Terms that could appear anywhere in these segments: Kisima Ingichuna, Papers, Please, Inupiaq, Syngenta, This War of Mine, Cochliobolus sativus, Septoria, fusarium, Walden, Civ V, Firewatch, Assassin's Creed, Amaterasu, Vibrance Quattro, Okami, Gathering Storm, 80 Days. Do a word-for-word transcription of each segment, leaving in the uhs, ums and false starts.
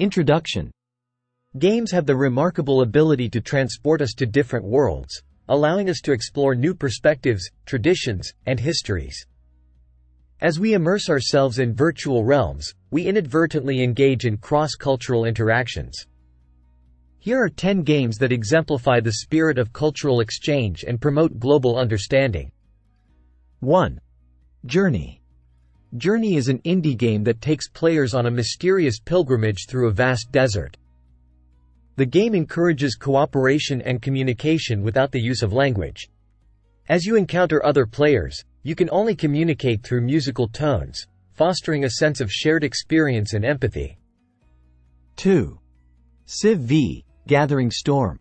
Introduction. Games have the remarkable ability to transport us to different worlds, allowing us to explore new perspectives, traditions, and histories. As we immerse ourselves in virtual realms, we inadvertently engage in cross-cultural interactions. Here are ten games that exemplify the spirit of cultural exchange and promote global understanding. one. Journey. Journey is an indie game that takes players on a mysterious pilgrimage through a vast desert. The game encourages cooperation and communication without the use of language. As you encounter other players, you can only communicate through musical tones, fostering a sense of shared experience and empathy. two. Civ V, Gathering Storm.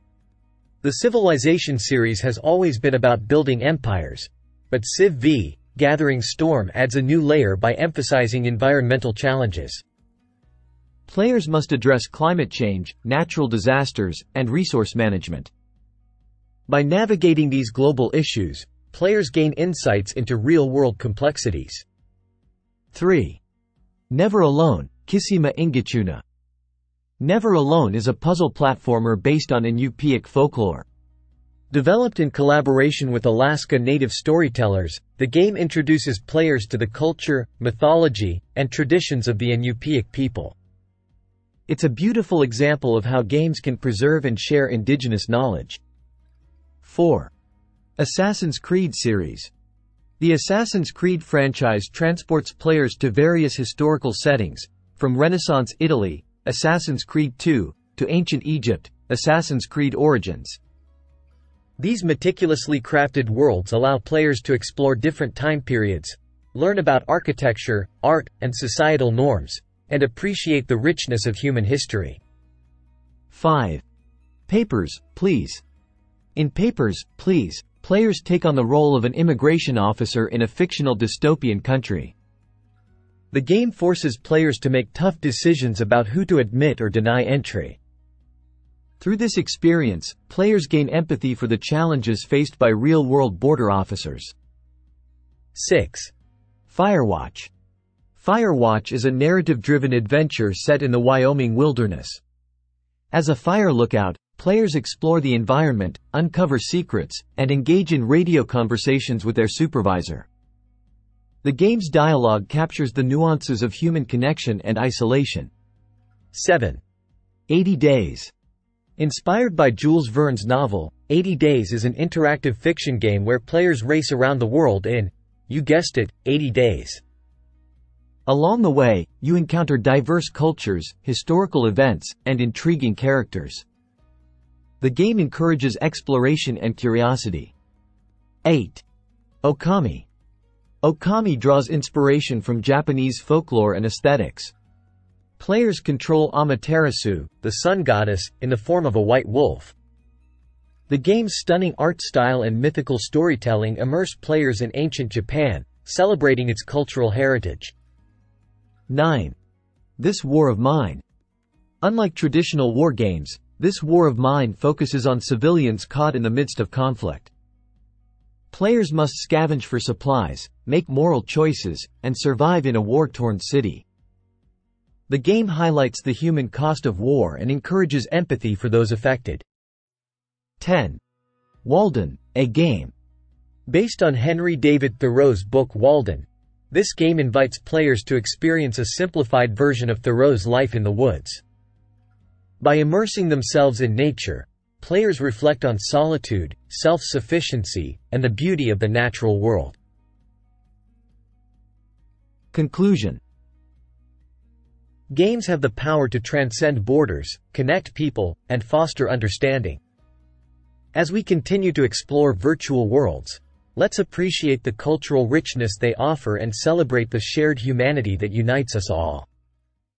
The Civilization series has always been about building empires, but Civ V, Gathering Storm adds a new layer by emphasizing environmental challenges. Players must address climate change, natural disasters, and resource management. By navigating these global issues, players gain insights into real-world complexities. three. Never Alone, Kisima Ingichuna. Never Alone is a puzzle platformer based on Inupiaq folklore. Developed in collaboration with Alaska Native storytellers, the game introduces players to the culture, mythology, and traditions of the Inupiaq people. It's a beautiful example of how games can preserve and share indigenous knowledge. four. Assassin's Creed series. The Assassin's Creed franchise transports players to various historical settings, from Renaissance Italy, Assassin's Creed two, to ancient Egypt, Assassin's Creed Origins. These meticulously crafted worlds allow players to explore different time periods, learn about architecture, art, and societal norms, and appreciate the richness of human history. five. Papers, Please. In Papers, Please, players take on the role of an immigration officer in a fictional dystopian country. The game forces players to make tough decisions about who to admit or deny entry. Through this experience, players gain empathy for the challenges faced by real-world border officers. six. Firewatch. Firewatch is a narrative-driven adventure set in the Wyoming wilderness. As a fire lookout, players explore the environment, uncover secrets, and engage in radio conversations with their supervisor. The game's dialogue captures the nuances of human connection and isolation. seven. eighty days. Inspired by Jules Verne's novel, eighty days is an interactive fiction game where players race around the world in, you guessed it, eighty days. Along the way, you encounter diverse cultures, historical events, and intriguing characters. The game encourages exploration and curiosity. eight. Okami. Okami draws inspiration from Japanese folklore and aesthetics. Players control Amaterasu, the sun goddess, in the form of a white wolf. The game's stunning art style and mythical storytelling immerse players in ancient Japan, celebrating its cultural heritage. nine. This War of Mine. Unlike traditional war games, This War of Mine focuses on civilians caught in the midst of conflict. Players must scavenge for supplies, make moral choices, and survive in a war-torn city. The game highlights the human cost of war and encourages empathy for those affected. ten. Walden, a game. Based on Henry David Thoreau's book Walden, this game invites players to experience a simplified version of Thoreau's life in the woods. By immersing themselves in nature, players reflect on solitude, self-sufficiency, and the beauty of the natural world. Conclusion. Games have the power to transcend borders, connect people, and foster understanding. As we continue to explore virtual worlds, let's appreciate the cultural richness they offer and celebrate the shared humanity that unites us all.